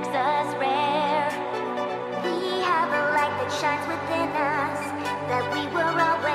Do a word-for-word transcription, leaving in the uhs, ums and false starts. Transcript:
makes us rare. We have a light that shines within us that we were always